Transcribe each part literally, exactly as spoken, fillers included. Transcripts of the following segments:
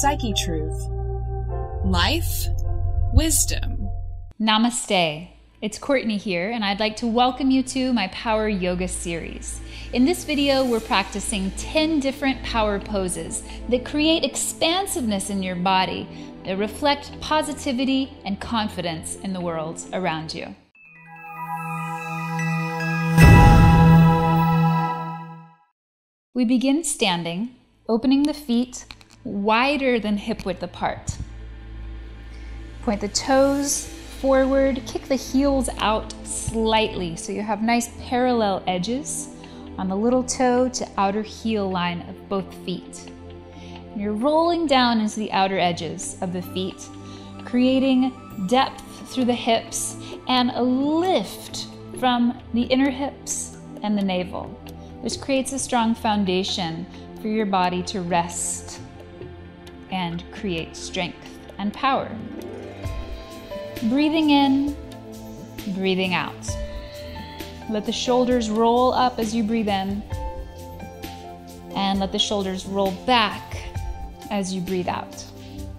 Psyche Truth. Life, Wisdom. Namaste. It's Courtney here, and I'd like to welcome you to my Power Yoga series. In this video, we're practicing ten different power poses that create expansiveness in your body, that reflect positivity and confidence in the world around you. We begin standing, opening the feet wider than hip width apart. Point the toes forward, kick the heels out slightly so you have nice parallel edges on the little toe to outer heel line of both feet. And you're rolling down into the outer edges of the feet, creating depth through the hips and a lift from the inner hips and the navel, which creates a strong foundation for your body to rest and create strength and power. Breathing in, breathing out. Let the shoulders roll up as you breathe in, and let the shoulders roll back as you breathe out.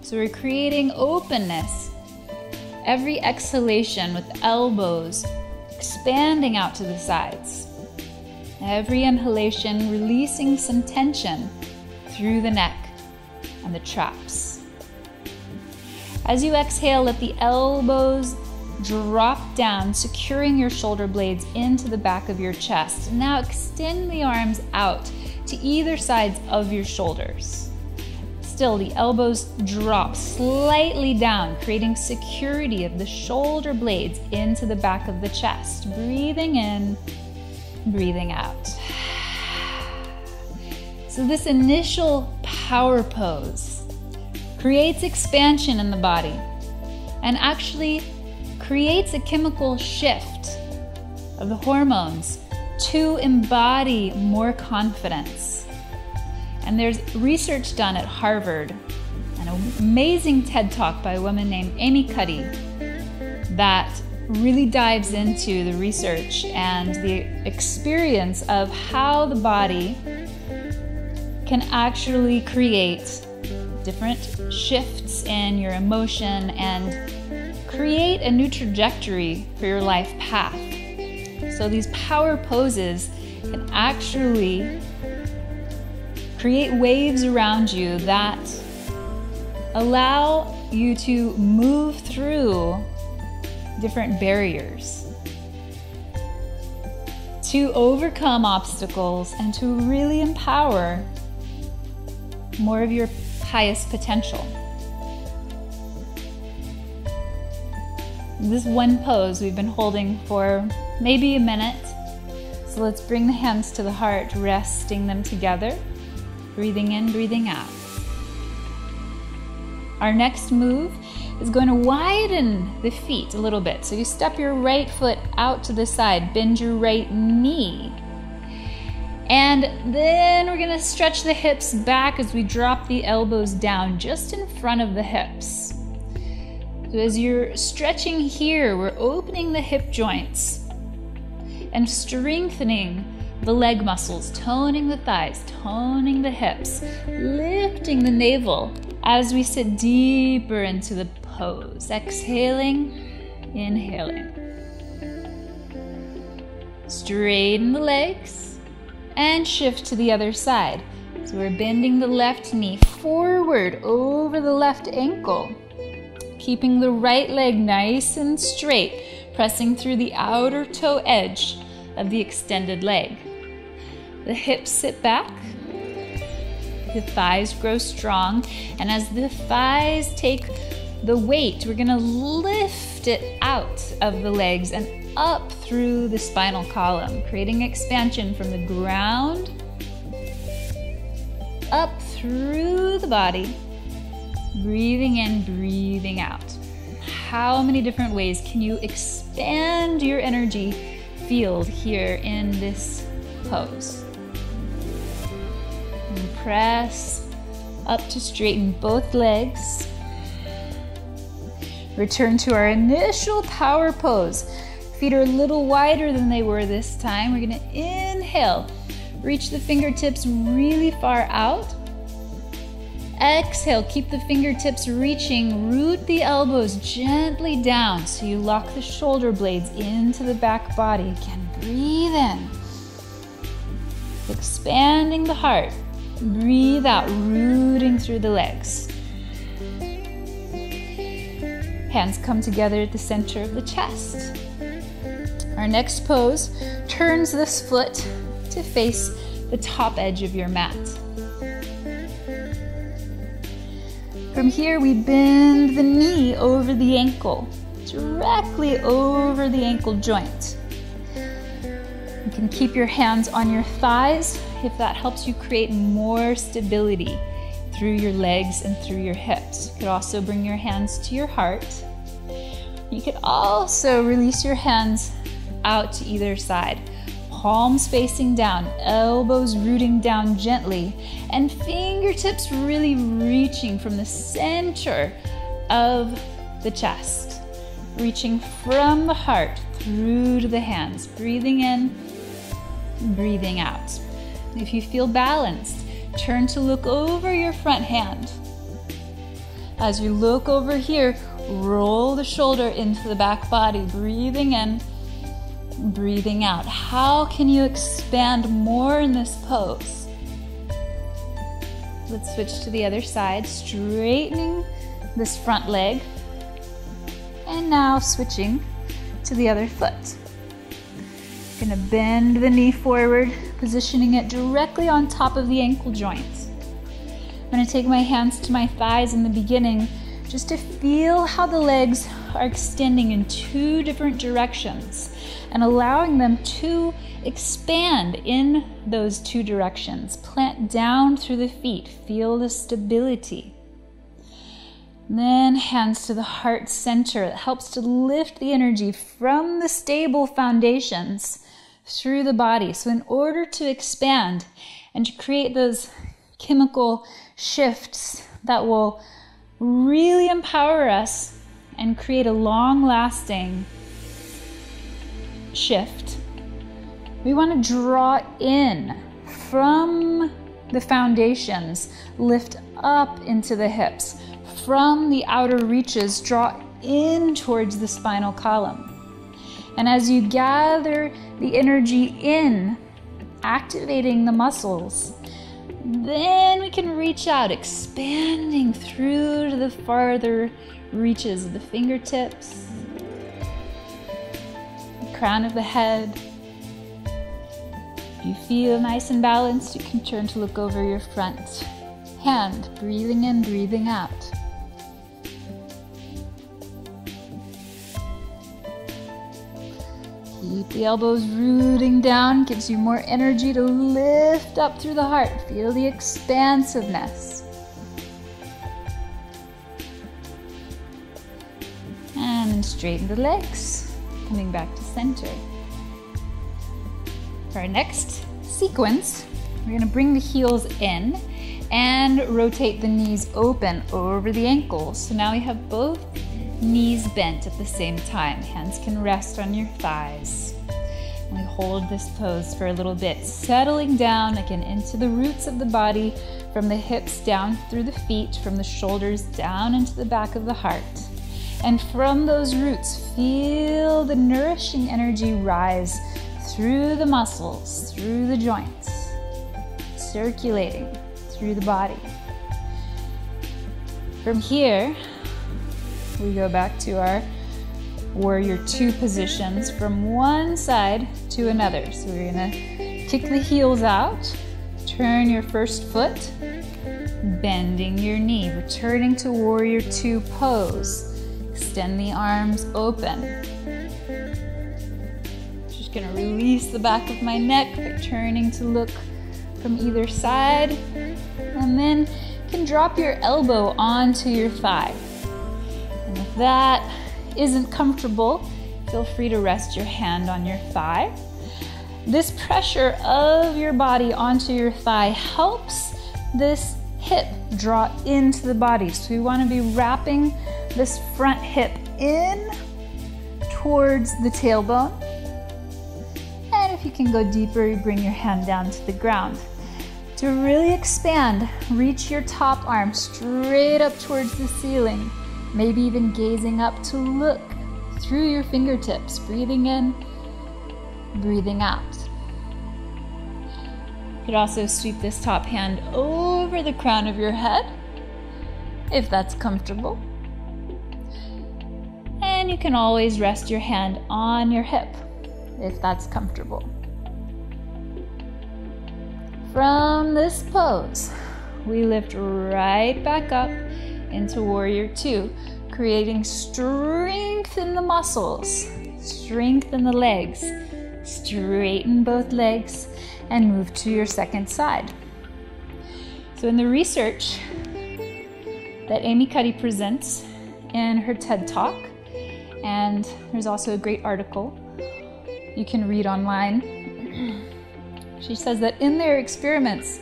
So we're creating openness. Every exhalation with elbows expanding out to the sides. Every inhalation releasing some tension through the neck and the traps. As you exhale, let the elbows drop down, securing your shoulder blades into the back of your chest. Now extend the arms out to either sides of your shoulders. Still, the elbows drop slightly down, creating security of the shoulder blades into the back of the chest. Breathing in, breathing out. So this initial power pose creates expansion in the body and actually creates a chemical shift of the hormones to embody more confidence. And there's research done at Harvard, an amazing TED Talk by a woman named Amy Cuddy that really dives into the research and the experience of how the body can actually create different shifts in your emotion and create a new trajectory for your life path. So these power poses can actually create waves around you that allow you to move through different barriers, to overcome obstacles and to really empower more of your highest potential. This one pose we've been holding for maybe a minute. So let's bring the hands to the heart, resting them together, breathing in, breathing out. Our next move is going to widen the feet a little bit. So you step your right foot out to the side, bend your right knee. And then we're gonna stretch the hips back as we drop the elbows down just in front of the hips. So as you're stretching here, we're opening the hip joints and strengthening the leg muscles, toning the thighs, toning the hips, lifting the navel as we sit deeper into the pose. Exhaling, inhaling. Straighten the legs and shift to the other side. So we're bending the left knee forward over the left ankle, keeping the right leg nice and straight, pressing through the outer toe edge of the extended leg. The hips sit back, the thighs grow strong, and as the thighs take the weight, we're gonna lift it out of the legs and up through the spinal column, creating expansion from the ground, up through the body, breathing in, breathing out. How many different ways can you expand your energy field here in this pose? And press up to straighten both legs. Return to our initial power pose. Feet are a little wider than they were this time. We're gonna inhale, reach the fingertips really far out, Exhale, keep the fingertips reaching. Root the elbows gently down so you lock the shoulder blades into the back body. Again, breathe in. Expanding the heart. Breathe out, rooting through the legs. Hands come together at the center of the chest. Our next pose turns this foot to face the top edge of your mat. From here, we bend the knee over the ankle, directly over the ankle joint. You can keep your hands on your thighs if that helps you create more stability through your legs and through your hips. You could also bring your hands to your heart. You could also release your hands out to either side. Palms facing down, elbows rooting down gently, and fingertips really reaching from the center of the chest. Reaching from the heart through to the hands. Breathing in, breathing out. If you feel balanced, turn to look over your front hand. As you look over here, roll the shoulder into the back body, breathing in, breathing out. How can you expand more in this pose? Let's switch to the other side, straightening this front leg. And now switching to the other foot. Gonna bend the knee forward, positioning it directly on top of the ankle joint. I'm gonna take my hands to my thighs in the beginning just to feel how the legs are extending in two different directions and allowing them to expand in those two directions. Plant down through the feet, feel the stability. And then hands to the heart center. It helps to lift the energy from the stable foundations through the body. So in order to expand and to create those chemical shifts that will really empower us and create a long-lasting shift, we want to draw in from the foundations, lift up into the hips. From the outer reaches, draw in towards the spinal column. And as you gather the energy in, activating the muscles, then we can reach out, expanding through to the farther reaches of the fingertips, the crown of the head. If you feel nice and balanced, you can turn to look over your front hand, breathing in, breathing out. Keep the elbows rooting down, gives you more energy to lift up through the heart. Feel the expansiveness. And straighten the legs, coming back to center. For our next sequence, we're going to bring the heels in and rotate the knees open over the ankles. So now we have both knees bent at the same time. Hands can rest on your thighs. And we hold this pose for a little bit, settling down again into the roots of the body, from the hips down through the feet, from the shoulders down into the back of the heart. And from those roots, feel the nourishing energy rise through the muscles, through the joints, circulating through the body. From here, we go back to our warrior two positions from one side to another. So we're gonna kick the heels out, turn your first foot, bending your knee, returning to warrior two pose. Extend the arms open. Just gonna release the back of my neck, but turning to look from either side, and then you can drop your elbow onto your thigh. And if that isn't comfortable, feel free to rest your hand on your thigh. This pressure of your body onto your thigh helps this hip draw into the body. So we want to be wrapping this front hip in towards the tailbone. And if you can go deeper, you bring your hand down to the ground. to really expand, reach your top arm straight up towards the ceiling, maybe even gazing up to look through your fingertips, breathing in, breathing out. You could also sweep this top hand over the crown of your head, if that's comfortable. And you can always rest your hand on your hip, if that's comfortable. From this pose, we lift right back up into Warrior Two, creating strength in the muscles, strength in the legs. Straighten both legs and move to your second side. So in the research that Amy Cuddy presents in her TED Talk, and there's also a great article you can read online, she says that in their experiments,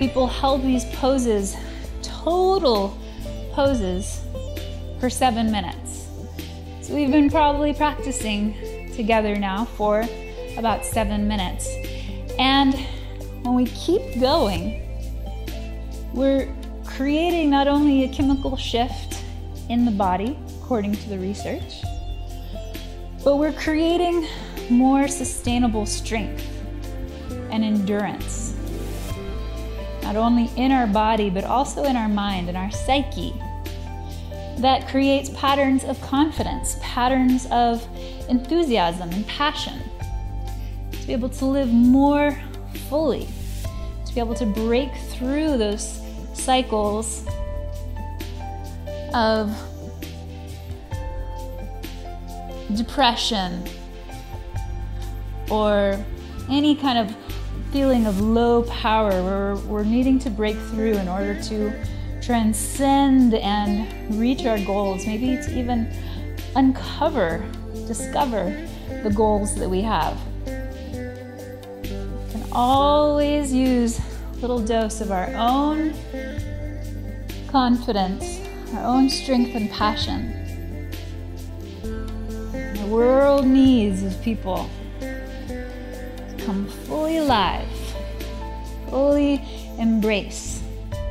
people held these poses, total poses, for seven minutes. So we've been probably practicing together now for about seven minutes. And when we keep going, we're creating not only a chemical shift in the body, according to the research, but we're creating more sustainable strength and endurance, not only in our body, but also in our mind and our psyche, that creates patterns of confidence, patterns of enthusiasm and passion, to be able to live more fully, to be able to break through those cycles of depression or any kind of feeling of low power where we're needing to break through in order to transcend and reach our goals, maybe to even uncover, discover the goals that we have. We can always use a little dose of our own confidence, our own strength and passion. The world needs of people to come fully alive, fully embrace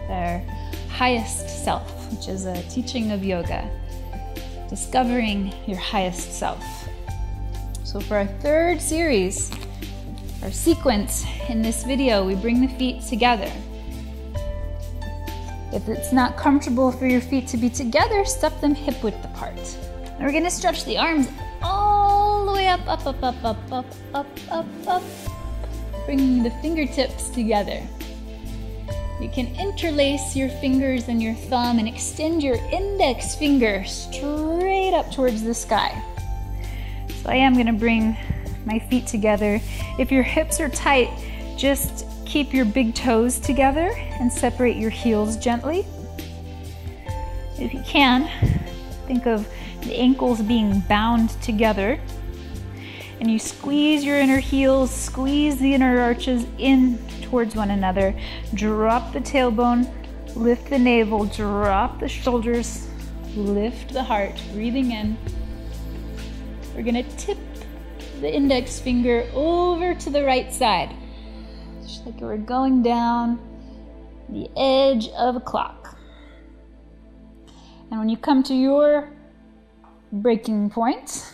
their highest self, which is a teaching of yoga, discovering your highest self. So for our third series, our sequence in this video, we bring the feet together. If it's not comfortable for your feet to be together, step them hip width apart. And we're gonna stretch the arms all the way up, up, up, up, up, up, up, up, up, bringing the fingertips together. You can interlace your fingers and your thumb and extend your index finger straight up towards the sky. So I am gonna bring my feet together. If your hips are tight, just keep your big toes together and separate your heels gently. If you can, think of the ankles being bound together, and you squeeze your inner heels, squeeze the inner arches in towards one another, drop the tailbone, lift the navel, drop the shoulders, lift the heart, breathing in. We're gonna tip the index finger over to the right side, just like we're going down the edge of a clock. And when you come to your breaking point,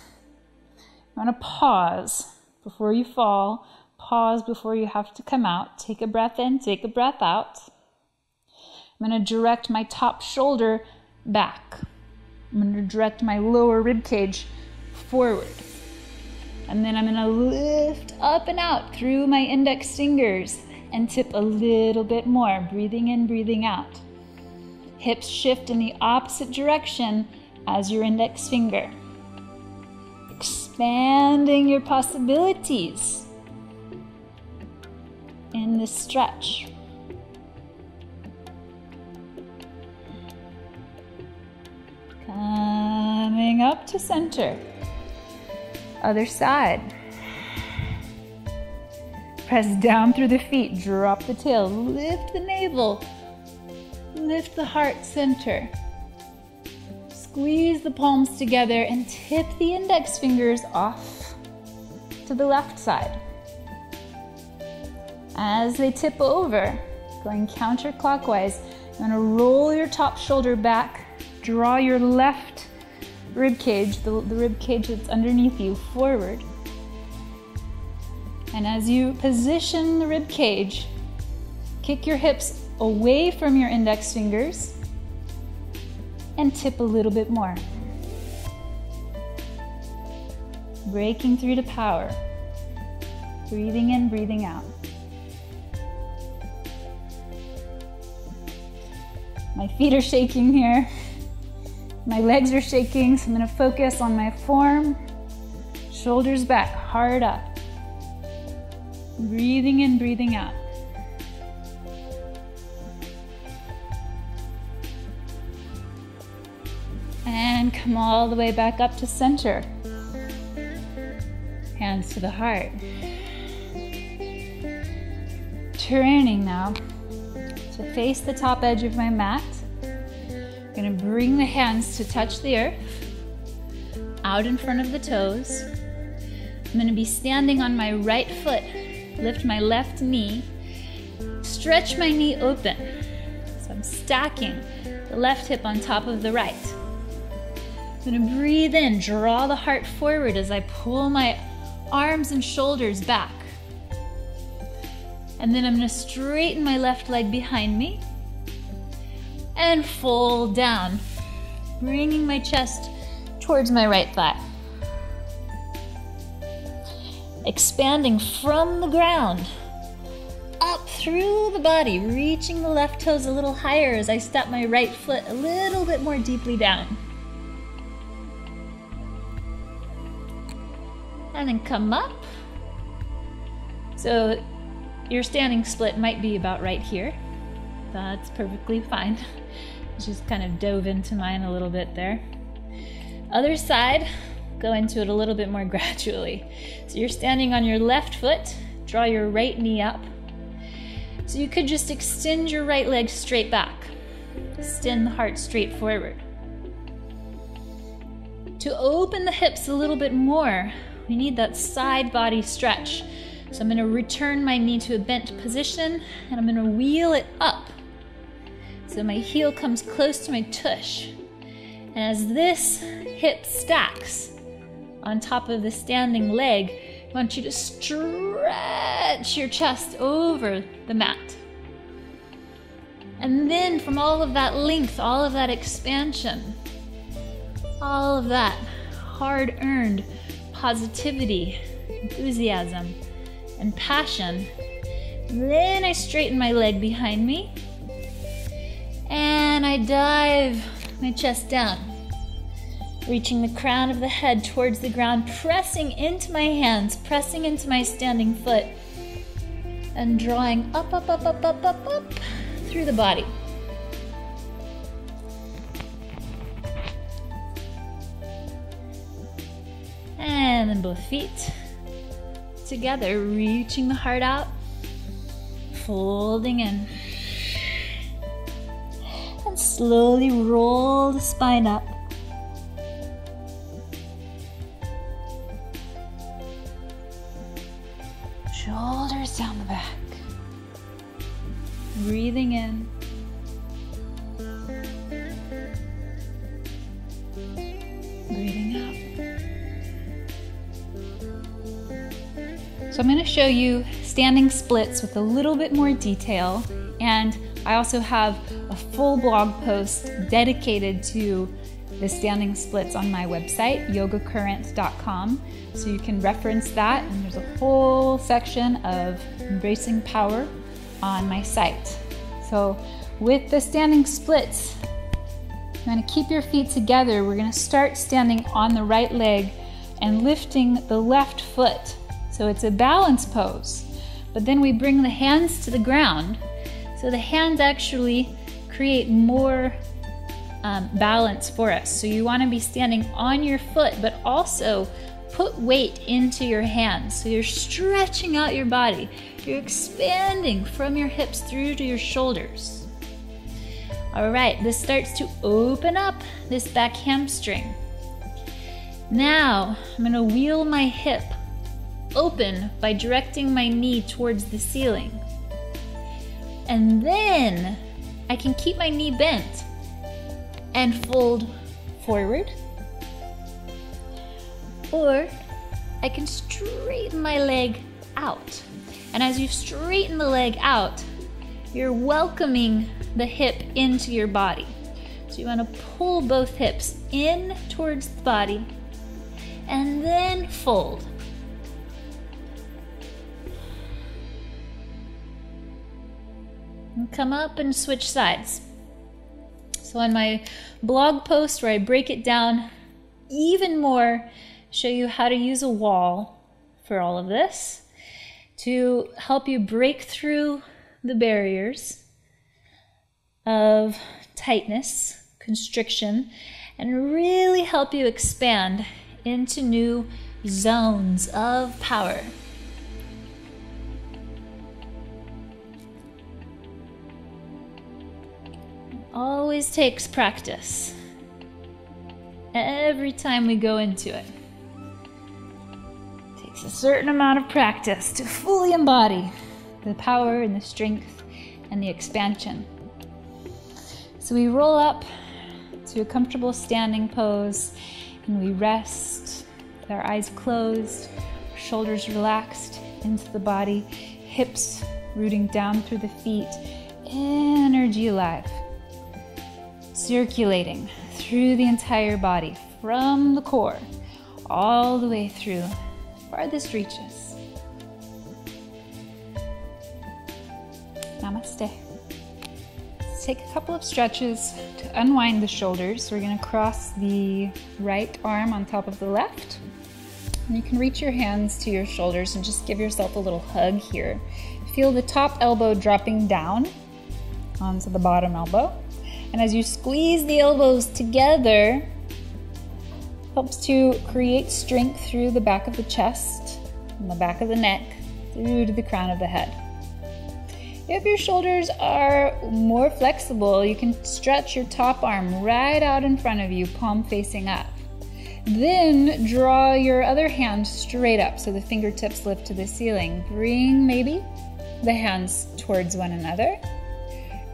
you want to pause before you fall, pause before you have to come out, take a breath in, take a breath out. I'm going to direct my top shoulder back. I'm going to direct my lower rib cage forward. And then I'm going to lift up and out through my index fingers and tip a little bit more, breathing in, breathing out. Hips shift in the opposite direction as your index finger. Expanding your possibilities in this stretch. Coming up to center. Other side. Press down through the feet, drop the tail, lift the navel, lift the heart center. Squeeze the palms together and tip the index fingers off to the left side. As they tip over, going counterclockwise, you want to roll your top shoulder back, draw your left rib cage, the, the rib cage that's underneath you, forward. And as you position the rib cage, kick your hips away from your index fingers and tip a little bit more. Breaking through to power. Breathing in, breathing out. My feet are shaking here. My legs are shaking, so I'm gonna focus on my form. Shoulders back, heart up. Breathing in, breathing out. And come all the way back up to center. Hands to the heart. Turning now to face the top edge of my mat. I'm gonna bring the hands to touch the earth, out in front of the toes. I'm gonna be standing on my right foot, lift my left knee, stretch my knee open. So I'm stacking the left hip on top of the right. I'm gonna breathe in, draw the heart forward as I pull my arms and shoulders back. And then I'm gonna straighten my left leg behind me and fold down, bringing my chest towards my right thigh. Expanding from the ground, up through the body, reaching the left toes a little higher as I step my right foot a little bit more deeply down. And then come up. So your standing split might be about right here. That's perfectly fine. Just kind of dove into mine a little bit there. Other side, go into it a little bit more gradually. So you're standing on your left foot, draw your right knee up. So you could just extend your right leg straight back. Extend the heart straight forward. To open the hips a little bit more, we need that side body stretch. So I'm going to return my knee to a bent position, and I'm going to wheel it up. So my heel comes close to my tush. And as this hip stacks on top of the standing leg, I want you to stretch your chest over the mat. And then from all of that length, all of that expansion, all of that hard-earned positivity, enthusiasm, and passion. Then I straighten my leg behind me and I dive my chest down, reaching the crown of the head towards the ground, pressing into my hands, pressing into my standing foot, and drawing up, up, up, up, up, up, up through the body. And then both feet together, reaching the heart out, folding in. And slowly roll the spine up. Shoulders down the back. Breathing in. Breathing out. So I'm going to show you standing splits with a little bit more detail, and I also have a full blog post dedicated to the standing splits on my website, yoga current dot com, so you can reference that, and there's a whole section of embracing power on my site. So with the standing splits, I'm going to keep your feet together. We're going to start standing on the right leg and lifting the left foot. So it's a balance pose, but then we bring the hands to the ground. So the hands actually create more um, balance for us. So you want to be standing on your foot, but also put weight into your hands. So you're stretching out your body. You're expanding from your hips through to your shoulders. All right, this starts to open up this back hamstring. Now I'm gonna wheel my hip open by directing my knee towards the ceiling. And then I can keep my knee bent and fold forward, or I can straighten my leg out. And as you straighten the leg out, you're welcoming the hip into your body. So you want to pull both hips in towards the body and then fold. And come up and switch sides. So on my blog post where I break it down even more, show you how to use a wall for all of this to help you break through the barriers of tightness, constriction, and really help you expand into new zones of power. It always takes practice every time we go into it. It takes a certain amount of practice to fully embody the power and the strength and the expansion. So we roll up to a comfortable standing pose and we rest with our eyes closed, shoulders relaxed into the body, hips rooting down through the feet, energy alive, circulating through the entire body from the core all the way through the farthest reaches. Namaste. Take a couple of stretches to unwind the shoulders. We're going to cross the right arm on top of the left. And you can reach your hands to your shoulders and just give yourself a little hug here. Feel the top elbow dropping down onto the bottom elbow. And as you squeeze the elbows together, helps to create strength through the back of the chest, and the back of the neck, through to the crown of the head. If your shoulders are more flexible, you can stretch your top arm right out in front of you, palm facing up. Then draw your other hand straight up so the fingertips lift to the ceiling. Bring maybe the hands towards one another.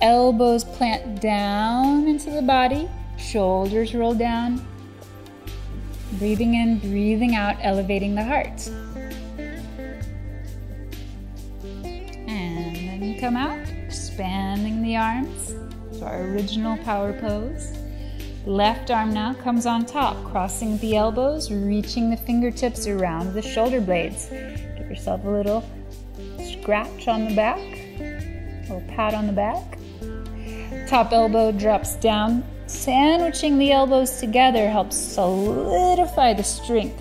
Elbows plant down into the body, shoulders roll down. Breathing in, breathing out, elevating the heart. Come out, expanding the arms to our original power pose. Left arm now comes on top, crossing the elbows, reaching the fingertips around the shoulder blades. Give yourself a little scratch on the back, a little pat on the back. Top elbow drops down, sandwiching the elbows together helps solidify the strength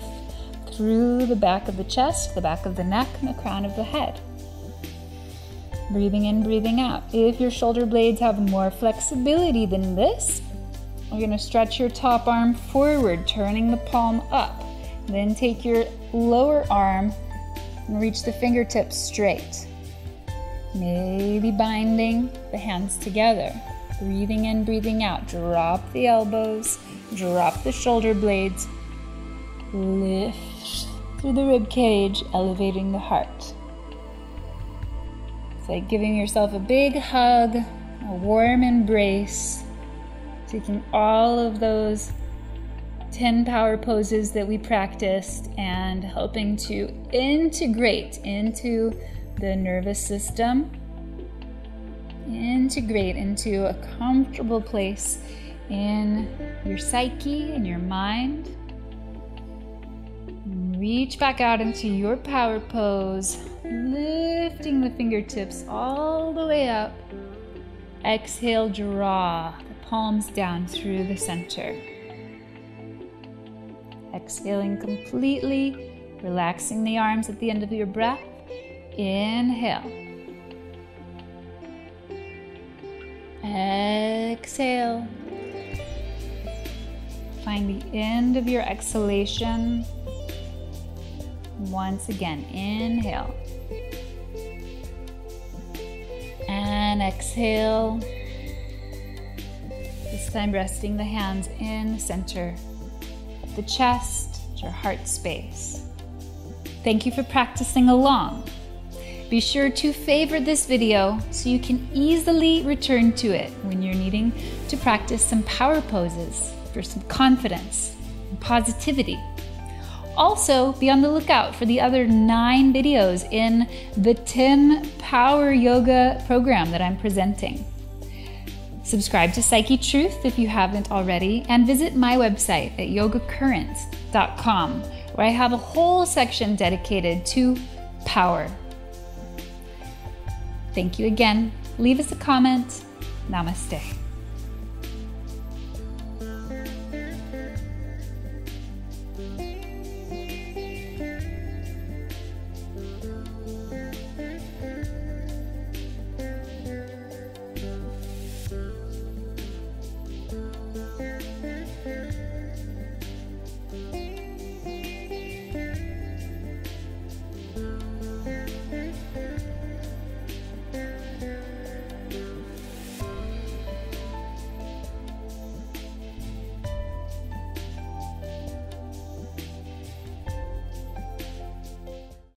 through the back of the chest, the back of the neck, and the crown of the head. Breathing in, breathing out. If your shoulder blades have more flexibility than this, you're going to stretch your top arm forward, turning the palm up. Then take your lower arm and reach the fingertips straight. Maybe binding the hands together. Breathing in, breathing out. Drop the elbows, drop the shoulder blades. Lift through the rib cage, elevating the heart. It's like giving yourself a big hug, a warm embrace, taking all of those ten power poses that we practiced and helping to integrate into the nervous system, integrate into a comfortable place in your psyche and your mind. Reach back out into your power pose, lifting the fingertips all the way up. Exhale, draw the palms down through the center. Exhaling completely, relaxing the arms at the end of your breath. Inhale. Exhale. Find the end of your exhalation. Once again, inhale. And exhale. This time resting the hands in the center of the chest, your heart space. Thank you for practicing along. Be sure to favorite this video so you can easily return to it when you're needing to practice some power poses for some confidence and positivity. Also, be on the lookout for the other nine videos in the ten Power Yoga program that I'm presenting. Subscribe to Psyche Truth if you haven't already, and visit my website at yoga current dot com, where I have a whole section dedicated to power. Thank you again. Leave us a comment. Namaste.